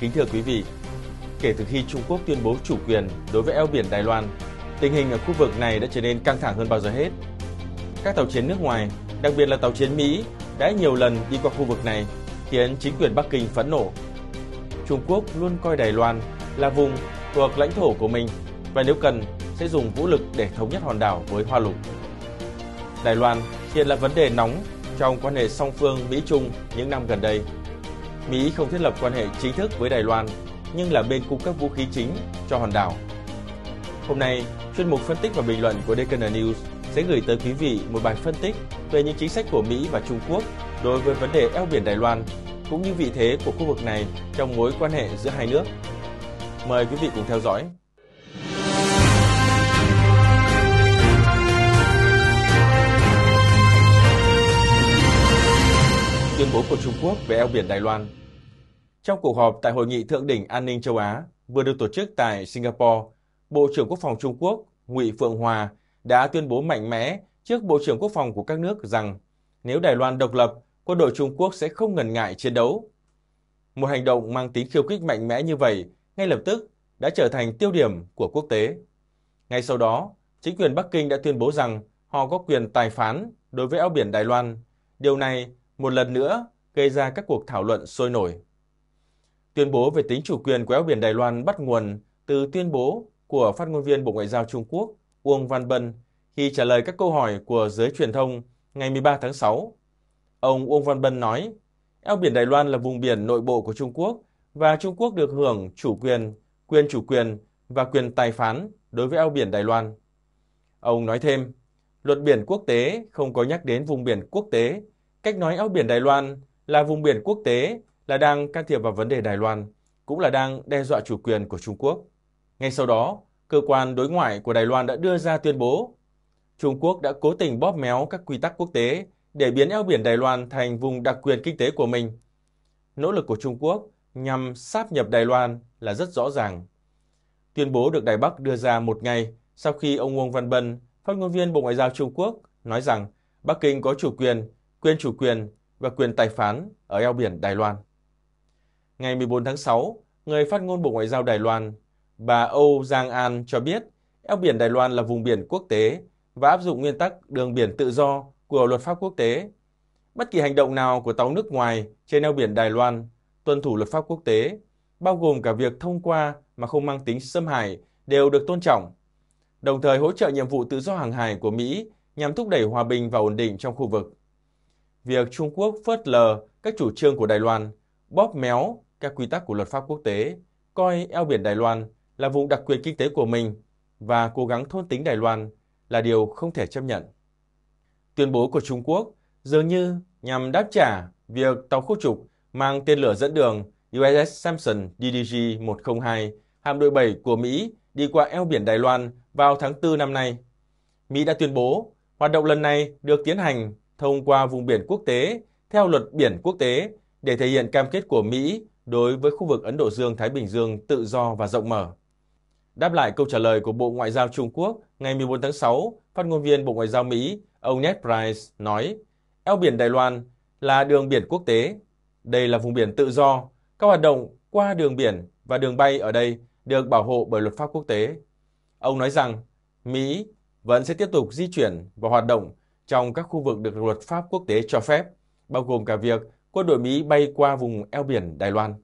Kính thưa quý vị, kể từ khi Trung Quốc tuyên bố chủ quyền đối với eo biển Đài Loan, tình hình ở khu vực này đã trở nên căng thẳng hơn bao giờ hết. Các tàu chiến nước ngoài, đặc biệt là tàu chiến Mỹ, đã nhiều lần đi qua khu vực này, khiến chính quyền Bắc Kinh phẫn nộ. Trung Quốc luôn coi Đài Loan là vùng thuộc lãnh thổ của mình và nếu cần sẽ dùng vũ lực để thống nhất hòn đảo với Hoa Lục. Đài Loan hiện là vấn đề nóng trong quan hệ song phương Mỹ-Trung những năm gần đây. Mỹ không thiết lập quan hệ chính thức với Đài Loan, nhưng là bên cung cấp vũ khí chính cho hòn đảo. Hôm nay, chuyên mục phân tích và bình luận của Deccan News sẽ gửi tới quý vị một bài phân tích về những chính sách của Mỹ và Trung Quốc đối với vấn đề eo biển Đài Loan, cũng như vị thế của khu vực này trong mối quan hệ giữa hai nước. Mời quý vị cùng theo dõi. Tuyên bố của Trung Quốc về eo biển Đài Loan. Trong cuộc họp tại Hội nghị Thượng đỉnh An ninh châu Á vừa được tổ chức tại Singapore, Bộ trưởng Quốc phòng Trung Quốc Ngụy Phượng Hòa đã tuyên bố mạnh mẽ trước Bộ trưởng Quốc phòng của các nước rằng nếu Đài Loan độc lập, quân đội Trung Quốc sẽ không ngần ngại chiến đấu. Một hành động mang tính khiêu khích mạnh mẽ như vậy ngay lập tức đã trở thành tiêu điểm của quốc tế. Ngay sau đó, chính quyền Bắc Kinh đã tuyên bố rằng họ có quyền tài phán đối với eo biển Đài Loan. Điều này một lần nữa gây ra các cuộc thảo luận sôi nổi. Tuyên bố về tính chủ quyền của eo biển Đài Loan bắt nguồn từ tuyên bố của phát ngôn viên Bộ Ngoại giao Trung Quốc Uông Văn Bân khi trả lời các câu hỏi của giới truyền thông ngày 13 tháng 6. Ông Uông Văn Bân nói, eo biển Đài Loan là vùng biển nội bộ của Trung Quốc và Trung Quốc được hưởng chủ quyền, quyền chủ quyền và quyền tài phán đối với eo biển Đài Loan. Ông nói thêm, luật biển quốc tế không có nhắc đến vùng biển quốc tế. Cách nói eo biển Đài Loan là vùng biển quốc tế là đang can thiệp vào vấn đề Đài Loan, cũng là đang đe dọa chủ quyền của Trung Quốc. Ngay sau đó, cơ quan đối ngoại của Đài Loan đã đưa ra tuyên bố Trung Quốc đã cố tình bóp méo các quy tắc quốc tế để biến eo biển Đài Loan thành vùng đặc quyền kinh tế của mình. Nỗ lực của Trung Quốc nhằm sáp nhập Đài Loan là rất rõ ràng. Tuyên bố được Đài Bắc đưa ra một ngày sau khi ông Uông Văn Bân, phát ngôn viên Bộ Ngoại giao Trung Quốc, nói rằng Bắc Kinh có chủ quyền và quyền tài phán ở eo biển Đài Loan. Ngày 14 tháng 6, người phát ngôn Bộ Ngoại giao Đài Loan, bà Âu Giang An cho biết eo biển Đài Loan là vùng biển quốc tế và áp dụng nguyên tắc đường biển tự do của luật pháp quốc tế. Bất kỳ hành động nào của tàu nước ngoài trên eo biển Đài Loan tuân thủ luật pháp quốc tế, bao gồm cả việc thông qua mà không mang tính xâm hại đều được tôn trọng, đồng thời hỗ trợ nhiệm vụ tự do hàng hải của Mỹ nhằm thúc đẩy hòa bình và ổn định trong khu vực. Việc Trung Quốc phớt lờ các chủ trương của Đài Loan, bóp méo các quy tắc của luật pháp quốc tế, coi eo biển Đài Loan là vùng đặc quyền kinh tế của mình và cố gắng thôn tính Đài Loan là điều không thể chấp nhận. Tuyên bố của Trung Quốc dường như nhằm đáp trả việc tàu khu trục mang tên lửa dẫn đường USS Sampson DDG-102 hạm đội 7 của Mỹ đi qua eo biển Đài Loan vào tháng 4 năm nay. Mỹ đã tuyên bố hoạt động lần này được tiến hành thông qua vùng biển quốc tế theo luật biển quốc tế để thể hiện cam kết của Mỹ đối với khu vực Ấn Độ Dương-Thái Bình Dương tự do và rộng mở. Đáp lại câu trả lời của Bộ Ngoại giao Trung Quốc ngày 14 tháng 6, phát ngôn viên Bộ Ngoại giao Mỹ ông Ned Price nói, eo biển Đài Loan là đường biển quốc tế. Đây là vùng biển tự do. Các hoạt động qua đường biển và đường bay ở đây được bảo hộ bởi luật pháp quốc tế. Ông nói rằng Mỹ vẫn sẽ tiếp tục di chuyển và hoạt động trong các khu vực được luật pháp quốc tế cho phép, bao gồm cả việc quân đội Mỹ bay qua vùng eo biển Đài Loan.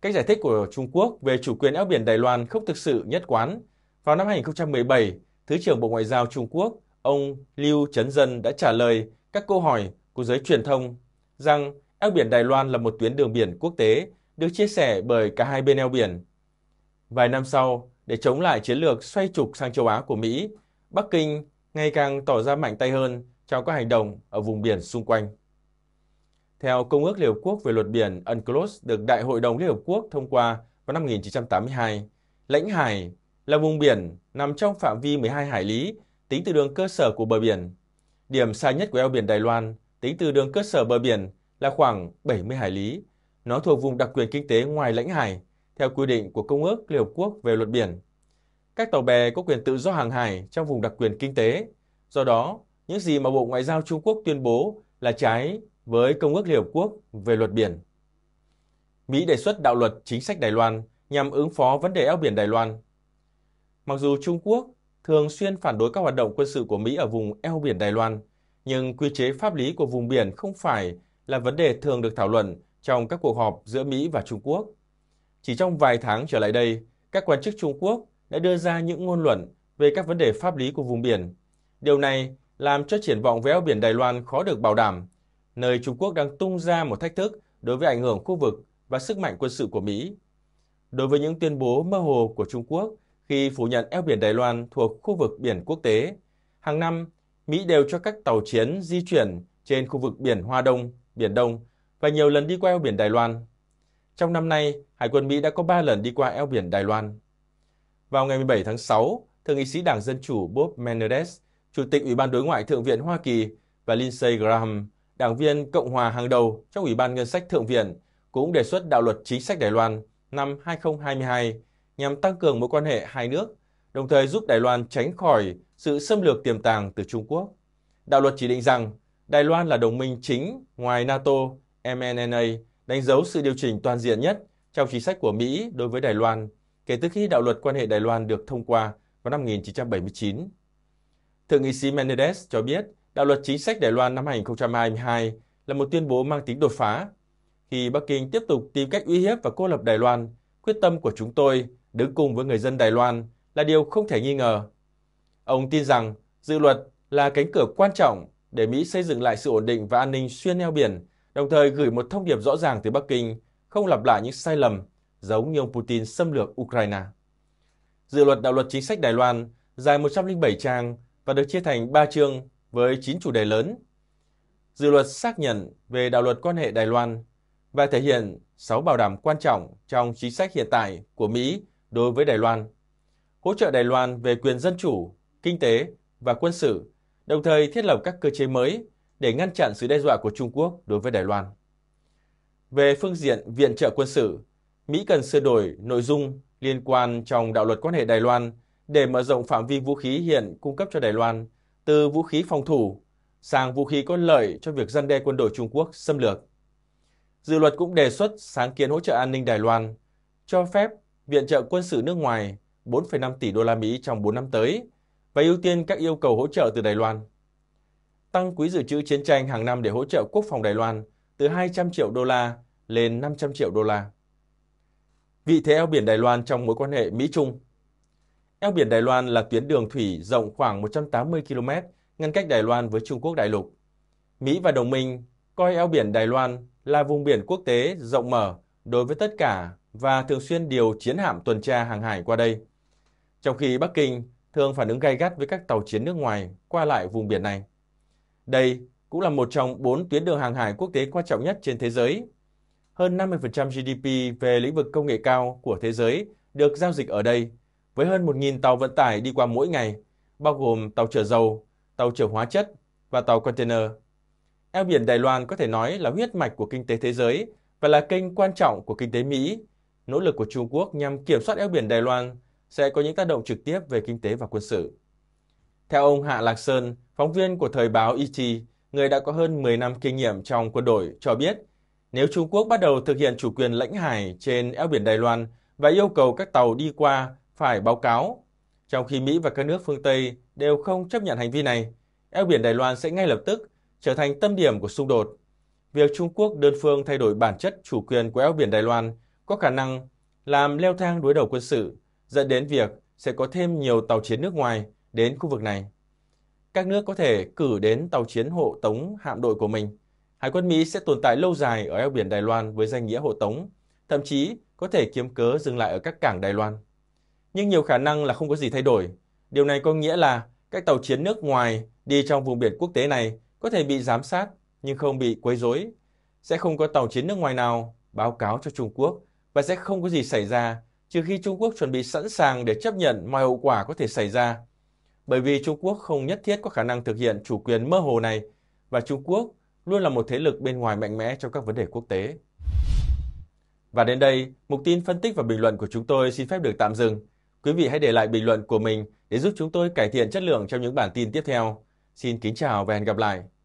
Cách giải thích của Trung Quốc về chủ quyền eo biển Đài Loan không thực sự nhất quán. Vào năm 2017, Thứ trưởng Bộ Ngoại giao Trung Quốc, ông Lưu Chấn Dân đã trả lời các câu hỏi của giới truyền thông rằng eo biển Đài Loan là một tuyến đường biển quốc tế được chia sẻ bởi cả hai bên eo biển. Vài năm sau, để chống lại chiến lược xoay trục sang châu Á của Mỹ, Bắc Kinh ngày càng tỏ ra mạnh tay hơn trong các hành động ở vùng biển xung quanh. Theo Công ước Liên Hợp Quốc về luật biển UNCLOS được Đại hội đồng Liên Hợp Quốc thông qua vào năm 1982, lãnh hải là vùng biển nằm trong phạm vi 12 hải lý tính từ đường cơ sở của bờ biển. Điểm xa nhất của eo biển Đài Loan tính từ đường cơ sở bờ biển là khoảng 70 hải lý. Nó thuộc vùng đặc quyền kinh tế ngoài lãnh hải, theo quy định của Công ước Liên Hợp Quốc về luật biển. Các tàu bè có quyền tự do hàng hải trong vùng đặc quyền kinh tế. Do đó, những gì mà Bộ Ngoại giao Trung Quốc tuyên bố là trái với Công ước Liên Hợp Quốc về luật biển. Mỹ đề xuất đạo luật chính sách Đài Loan nhằm ứng phó vấn đề eo biển Đài Loan. Mặc dù Trung Quốc thường xuyên phản đối các hoạt động quân sự của Mỹ ở vùng eo biển Đài Loan, nhưng quy chế pháp lý của vùng biển không phải là vấn đề thường được thảo luận trong các cuộc họp giữa Mỹ và Trung Quốc. Chỉ trong vài tháng trở lại đây, các quan chức Trung Quốc đã đưa ra những ngôn luận về các vấn đề pháp lý của vùng biển. Điều này làm cho triển vọng về eo biển Đài Loan khó được bảo đảm, nơi Trung Quốc đang tung ra một thách thức đối với ảnh hưởng khu vực và sức mạnh quân sự của Mỹ. Đối với những tuyên bố mơ hồ của Trung Quốc khi phủ nhận eo biển Đài Loan thuộc khu vực biển quốc tế, hàng năm Mỹ đều cho các tàu chiến di chuyển trên khu vực biển Hoa Đông, Biển Đông và nhiều lần đi qua eo biển Đài Loan. Trong năm nay, Hải quân Mỹ đã có 3 lần đi qua eo biển Đài Loan. Vào ngày 17 tháng 6, Thượng nghị sĩ Đảng Dân Chủ Bob Menendez, Chủ tịch Ủy ban Đối ngoại Thượng viện Hoa Kỳ và Lindsey Graham, đảng viên Cộng hòa hàng đầu trong Ủy ban Ngân sách Thượng viện, cũng đề xuất đạo luật chính sách Đài Loan năm 2022 nhằm tăng cường mối quan hệ hai nước, đồng thời giúp Đài Loan tránh khỏi sự xâm lược tiềm tàng từ Trung Quốc. Đạo luật chỉ định rằng Đài Loan là đồng minh chính ngoài NATO, MNNA, đánh dấu sự điều chỉnh toàn diện nhất trong chính sách của Mỹ đối với Đài Loan kể từ khi đạo luật quan hệ Đài Loan được thông qua vào năm 1979. Thượng nghị sĩ Menendez cho biết đạo luật chính sách Đài Loan năm 2022 là một tuyên bố mang tính đột phá. Khi Bắc Kinh tiếp tục tìm cách uy hiếp và cô lập Đài Loan, quyết tâm của chúng tôi đứng cùng với người dân Đài Loan là điều không thể nghi ngờ. Ông tin rằng dự luật là cánh cửa quan trọng để Mỹ xây dựng lại sự ổn định và an ninh xuyên eo biển, đồng thời gửi một thông điệp rõ ràng từ Bắc Kinh không lặp lại những sai lầm giống như ông Putin xâm lược Ukraine. Dự luật đạo luật chính sách Đài Loan dài 107 trang và được chia thành 3 chương với 9 chủ đề lớn. Dự luật xác nhận về đạo luật quan hệ Đài Loan và thể hiện 6 bảo đảm quan trọng trong chính sách hiện tại của Mỹ đối với Đài Loan, hỗ trợ Đài Loan về quyền dân chủ, kinh tế và quân sự, đồng thời thiết lập các cơ chế mới để ngăn chặn sự đe dọa của Trung Quốc đối với Đài Loan. Về phương diện viện trợ quân sự, Mỹ cần sửa đổi nội dung liên quan trong đạo luật quan hệ Đài Loan để mở rộng phạm vi vũ khí hiện cung cấp cho Đài Loan từ vũ khí phòng thủ sang vũ khí có lợi cho việc răn đe quân đội Trung Quốc xâm lược. Dự luật cũng đề xuất sáng kiến hỗ trợ an ninh Đài Loan, cho phép viện trợ quân sự nước ngoài 4,5 tỷ đô la Mỹ trong 4 năm tới và ưu tiên các yêu cầu hỗ trợ từ Đài Loan. Tăng quỹ dự trữ chiến tranh hàng năm để hỗ trợ quốc phòng Đài Loan từ 200 triệu đô la lên 500 triệu đô la. Vị thế eo biển Đài Loan trong mối quan hệ Mỹ-Trung. Eo biển Đài Loan là tuyến đường thủy rộng khoảng 180 km ngăn cách Đài Loan với Trung Quốc đại lục. Mỹ và đồng minh coi eo biển Đài Loan là vùng biển quốc tế rộng mở đối với tất cả và thường xuyên điều chiến hạm tuần tra hàng hải qua đây, trong khi Bắc Kinh thường phản ứng gay gắt với các tàu chiến nước ngoài qua lại vùng biển này. Đây cũng là một trong 4 tuyến đường hàng hải quốc tế quan trọng nhất trên thế giới. Hơn 50% GDP về lĩnh vực công nghệ cao của thế giới được giao dịch ở đây, với hơn 1.000 tàu vận tải đi qua mỗi ngày, bao gồm tàu chở dầu, tàu chở hóa chất và tàu container. Eo biển Đài Loan có thể nói là huyết mạch của kinh tế thế giới và là kênh quan trọng của kinh tế Mỹ. Nỗ lực của Trung Quốc nhằm kiểm soát eo biển Đài Loan sẽ có những tác động trực tiếp về kinh tế và quân sự. Theo ông Hạ Lạc Sơn, phóng viên của thời báo ICT, người đã có hơn 10 năm kinh nghiệm trong quân đội, cho biết nếu Trung Quốc bắt đầu thực hiện chủ quyền lãnh hải trên eo biển Đài Loan và yêu cầu các tàu đi qua phải báo cáo, trong khi Mỹ và các nước phương Tây đều không chấp nhận hành vi này, eo biển Đài Loan sẽ ngay lập tức trở thành tâm điểm của xung đột. Việc Trung Quốc đơn phương thay đổi bản chất chủ quyền của eo biển Đài Loan có khả năng làm leo thang đối đầu quân sự, dẫn đến việc sẽ có thêm nhiều tàu chiến nước ngoài đến khu vực này. Các nước có thể cử đến tàu chiến hộ tống hạm đội của mình. Hải quân Mỹ sẽ tồn tại lâu dài ở eo biển Đài Loan với danh nghĩa hộ tống, thậm chí có thể kiếm cớ dừng lại ở các cảng Đài Loan. Nhưng nhiều khả năng là không có gì thay đổi. Điều này có nghĩa là các tàu chiến nước ngoài đi trong vùng biển quốc tế này có thể bị giám sát nhưng không bị quấy rối. Sẽ không có tàu chiến nước ngoài nào báo cáo cho Trung Quốc và sẽ không có gì xảy ra trừ khi Trung Quốc chuẩn bị sẵn sàng để chấp nhận mọi hậu quả có thể xảy ra. Bởi vì Trung Quốc không nhất thiết có khả năng thực hiện chủ quyền mơ hồ này và Trung Quốc luôn là một thế lực bên ngoài mạnh mẽ trong các vấn đề quốc tế. Và đến đây, mục tin phân tích và bình luận của chúng tôi xin phép được tạm dừng. Quý vị hãy để lại bình luận của mình để giúp chúng tôi cải thiện chất lượng trong những bản tin tiếp theo. Xin kính chào và hẹn gặp lại!